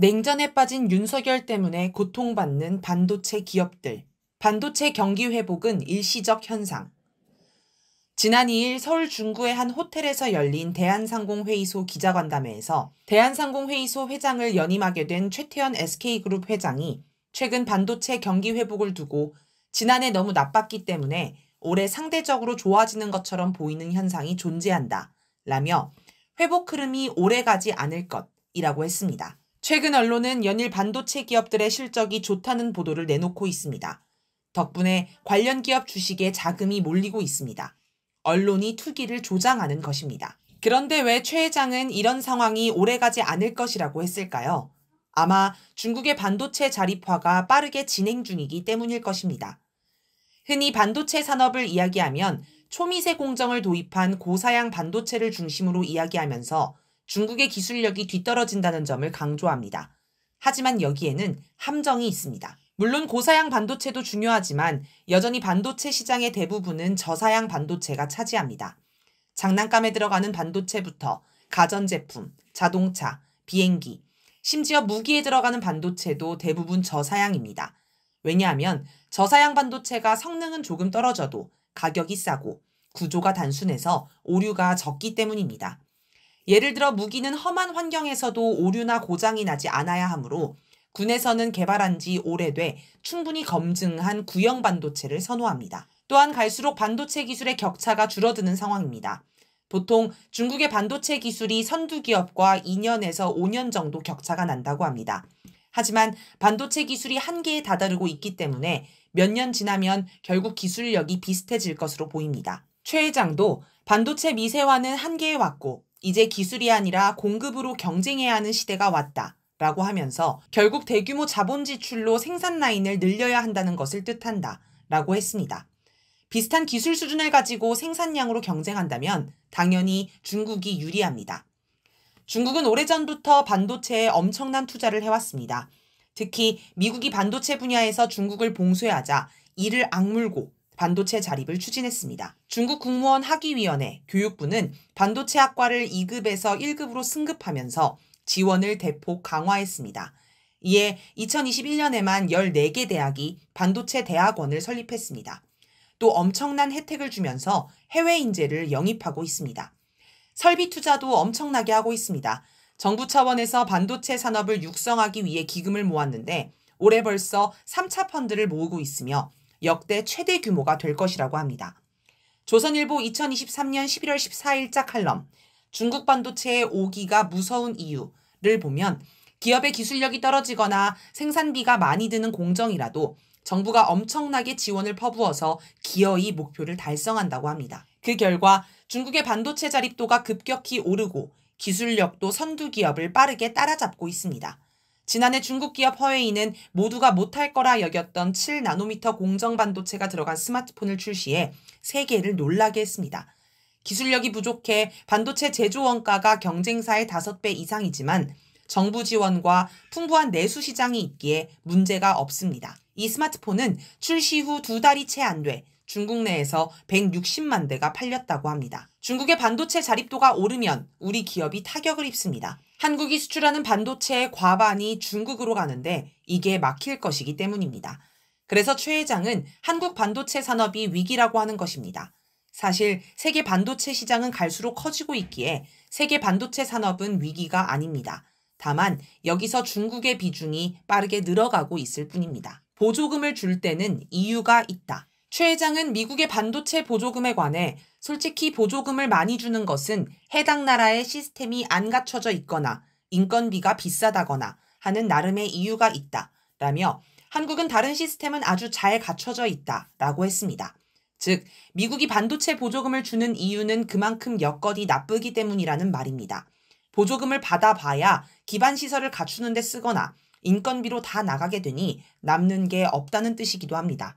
냉전에 빠진 윤석열 때문에 고통받는 반도체 기업들. 반도체 경기 회복은 일시적 현상. 지난 2일 서울 중구의 한 호텔에서 열린 대한상공회의소 기자간담회에서 대한상공회의소 회장을 연임하게 된 최태원 SK그룹 회장이 최근 반도체 경기 회복을 두고 지난해 너무 나빴기 때문에 올해 상대적으로 좋아지는 것처럼 보이는 현상이 존재한다 라며 회복 흐름이 오래 가지 않을 것이라고 했습니다. 최근 언론은 연일 반도체 기업들의 실적이 좋다는 보도를 내놓고 있습니다. 덕분에 관련 기업 주식에 자금이 몰리고 있습니다. 언론이 투기를 조장하는 것입니다. 그런데 왜 최 회장은 이런 상황이 오래가지 않을 것이라고 했을까요? 아마 중국의 반도체 자립화가 빠르게 진행 중이기 때문일 것입니다. 흔히 반도체 산업을 이야기하면 초미세 공정을 도입한 고사양 반도체를 중심으로 이야기하면서 중국의 기술력이 뒤떨어진다는 점을 강조합니다. 하지만 여기에는 함정이 있습니다. 물론 고사양 반도체도 중요하지만 여전히 반도체 시장의 대부분은 저사양 반도체가 차지합니다. 장난감에 들어가는 반도체부터 가전제품, 자동차, 비행기, 심지어 무기에 들어가는 반도체도 대부분 저사양입니다. 왜냐하면 저사양 반도체가 성능은 조금 떨어져도 가격이 싸고 구조가 단순해서 오류가 적기 때문입니다. 예를 들어 무기는 험한 환경에서도 오류나 고장이 나지 않아야 하므로 군에서는 개발한 지 오래돼 충분히 검증한 구형 반도체를 선호합니다. 또한 갈수록 반도체 기술의 격차가 줄어드는 상황입니다. 보통 중국의 반도체 기술이 선두 기업과 2년에서 5년 정도 격차가 난다고 합니다. 하지만 반도체 기술이 한계에 다다르고 있기 때문에 몇 년 지나면 결국 기술력이 비슷해질 것으로 보입니다. 최 회장도 반도체 미세화는 한계에 왔고 이제 기술이 아니라 공급으로 경쟁해야 하는 시대가 왔다 라고 하면서 결국 대규모 자본 지출로 생산 라인을 늘려야 한다는 것을 뜻한다 라고 했습니다. 비슷한 기술 수준을 가지고 생산량으로 경쟁한다면 당연히 중국이 유리합니다. 중국은 오래전부터 반도체에 엄청난 투자를 해왔습니다. 특히 미국이 반도체 분야에서 중국을 봉쇄하자 이를 악물고 반도체 자립을 추진했습니다. 중국 국무원 학위위원회 교육부는 반도체 학과를 2급에서 1급으로 승급하면서 지원을 대폭 강화했습니다. 이에 2021년에만 14개 대학이 반도체 대학원을 설립했습니다. 또 엄청난 혜택을 주면서 해외 인재를 영입하고 있습니다. 설비 투자도 엄청나게 하고 있습니다. 정부 차원에서 반도체 산업을 육성하기 위해 기금을 모았는데 올해 벌써 3차 펀드를 모으고 있으며 역대 최대 규모가 될 것이라고 합니다. 조선일보 2023년 11월 14일자 칼럼 중국 반도체의 오기가 무서운 이유 를 보면 기업의 기술력이 떨어지거나 생산비가 많이 드는 공정이라도 정부가 엄청나게 지원을 퍼부어서 기어이 목표를 달성한다고 합니다. 그 결과 중국의 반도체 자립도가 급격히 오르고 기술력도 선두 기업을 빠르게 따라잡고 있습니다. 지난해 중국 기업 허웨이는 모두가 못할 거라 여겼던 7나노미터 공정 반도체가 들어간 스마트폰을 출시해 세계를 놀라게 했습니다. 기술력이 부족해 반도체 제조 원가가 경쟁사의 5배 이상이지만 정부 지원과 풍부한 내수 시장이 있기에 문제가 없습니다. 이 스마트폰은 출시 후 2달이 채 안 돼 중국 내에서 160만 대가 팔렸다고 합니다. 중국의 반도체 자립도가 오르면 우리 기업이 타격을 입습니다. 한국이 수출하는 반도체의 과반이 중국으로 가는데 이게 막힐 것이기 때문입니다. 그래서 최 회장은 한국 반도체 산업이 위기라고 하는 것입니다. 사실 세계 반도체 시장은 갈수록 커지고 있기에 세계 반도체 산업은 위기가 아닙니다. 다만 여기서 중국의 비중이 빠르게 늘어가고 있을 뿐입니다. 보조금을 줄 때는 이유가 있다. 최 회장은 미국의 반도체 보조금에 관해 솔직히 보조금을 많이 주는 것은 해당 나라의 시스템이 안 갖춰져 있거나 인건비가 비싸다거나 하는 나름의 이유가 있다 라며 한국은 다른 시스템은 아주 잘 갖춰져 있다 라고 했습니다. 즉, 미국이 반도체 보조금을 주는 이유는 그만큼 여건이 나쁘기 때문이라는 말입니다. 보조금을 받아봐야 기반시설을 갖추는 데 쓰거나 인건비로 다 나가게 되니 남는 게 없다는 뜻이기도 합니다.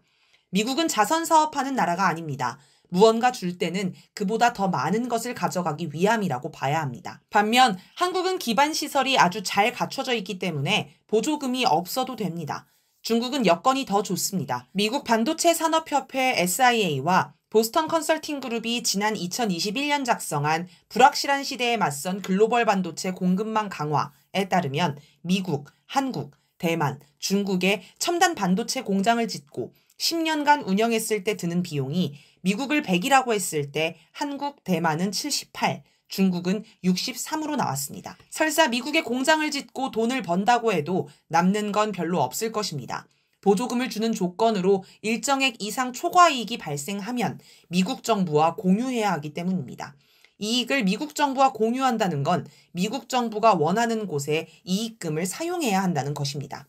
미국은 자선 사업하는 나라가 아닙니다. 무언가 줄 때는 그보다 더 많은 것을 가져가기 위함이라고 봐야 합니다. 반면 한국은 기반시설이 아주 잘 갖춰져 있기 때문에 보조금이 없어도 됩니다. 중국은 여건이 더 좋습니다. 미국 반도체 산업협회 SIA와 보스턴 컨설팅 그룹이 지난 2021년 작성한 불확실한 시대에 맞선 글로벌 반도체 공급망 강화 에 따르면 미국, 한국, 대만, 중국에 첨단 반도체 공장을 짓고 10년간 운영했을 때 드는 비용이 미국을 100이라고 했을 때 한국, 대만은 78, 중국은 63으로 나왔습니다. 설사 미국에 공장을 짓고 돈을 번다고 해도 남는 건 별로 없을 것입니다. 보조금을 주는 조건으로 일정액 이상 초과이익이 발생하면 미국 정부와 공유해야 하기 때문입니다. 이익을 미국 정부와 공유한다는 건 미국 정부가 원하는 곳에 이익금을 사용해야 한다는 것입니다.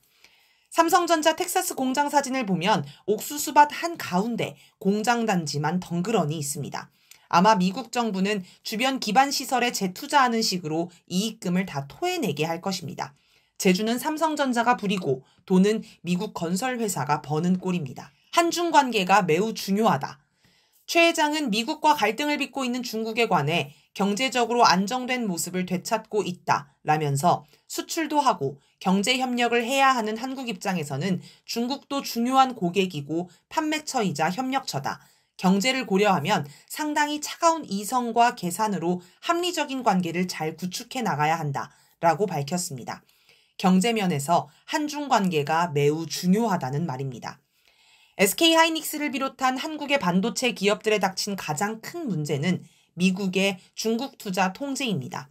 삼성전자 텍사스 공장 사진을 보면 옥수수밭 한가운데 공장단지만 덩그러니 있습니다. 아마 미국 정부는 주변 기반시설에 재투자하는 식으로 이익금을 다 토해내게 할 것입니다. 재주는 삼성전자가 부리고 돈은 미국 건설회사가 버는 꼴입니다. 한중 관계가 매우 중요하다. 최 회장은 미국과 갈등을 빚고 있는 중국에 관해 경제적으로 안정된 모습을 되찾고 있다 라면서 수출도 하고 경제협력을 해야 하는 한국 입장에서는 중국도 중요한 고객이고 판매처이자 협력처다. 경제를 고려하면 상당히 차가운 이성과 계산으로 합리적인 관계를 잘 구축해 나가야 한다 라고 밝혔습니다. 경제면에서 한중 관계가 매우 중요하다는 말입니다. SK하이닉스를 비롯한 한국의 반도체 기업들에 닥친 가장 큰 문제는 미국의 중국 투자 통제입니다.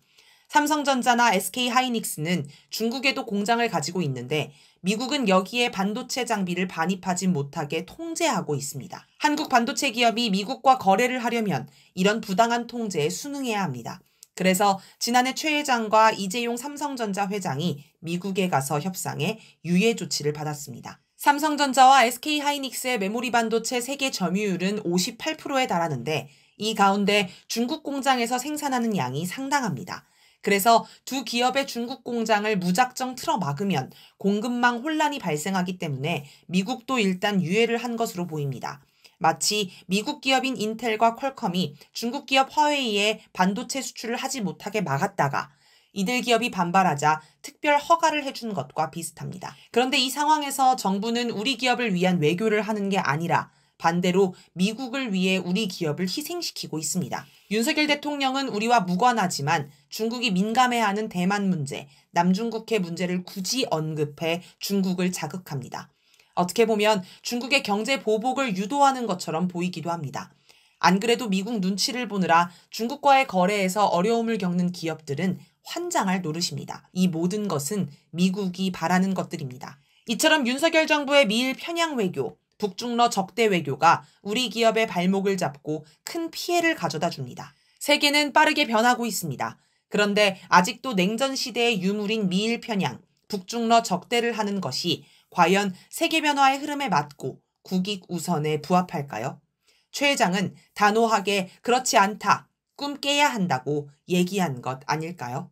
삼성전자나 SK하이닉스는 중국에도 공장을 가지고 있는데 미국은 여기에 반도체 장비를 반입하지 못하게 통제하고 있습니다. 한국 반도체 기업이 미국과 거래를 하려면 이런 부당한 통제에 순응해야 합니다. 그래서 지난해 최 회장과 이재용 삼성전자 회장이 미국에 가서 협상해 유예 조치를 받았습니다. 삼성전자와 SK하이닉스의 메모리 반도체 세계 점유율은 58%에 달하는데 이 가운데 중국 공장에서 생산하는 양이 상당합니다. 그래서 두 기업의 중국 공장을 무작정 틀어막으면 공급망 혼란이 발생하기 때문에 미국도 일단 유예를 한 것으로 보입니다. 마치 미국 기업인 인텔과 퀄컴이 중국 기업 화웨이에 반도체 수출을 하지 못하게 막았다가 이들 기업이 반발하자 특별 허가를 해준 것과 비슷합니다. 그런데 이 상황에서 정부는 우리 기업을 위한 외교를 하는 게 아니라 반대로 미국을 위해 우리 기업을 희생시키고 있습니다. 윤석열 대통령은 우리와 무관하지만 중국이 민감해하는 대만 문제, 남중국해 문제를 굳이 언급해 중국을 자극합니다. 어떻게 보면 중국의 경제 보복을 유도하는 것처럼 보이기도 합니다. 안 그래도 미국 눈치를 보느라 중국과의 거래에서 어려움을 겪는 기업들은 환장할 노릇입니다. 이 모든 것은 미국이 바라는 것들입니다. 이처럼 윤석열 정부의 미일 편향 외교, 북중러 적대 외교가 우리 기업의 발목을 잡고 큰 피해를 가져다 줍니다. 세계는 빠르게 변하고 있습니다. 그런데 아직도 냉전 시대의 유물인 미일 편향, 북중러 적대를 하는 것이 과연 세계 변화의 흐름에 맞고 국익 우선에 부합할까요? 최 회장은 단호하게 그렇지 않다, 꿈 깨야 한다고 얘기한 것 아닐까요?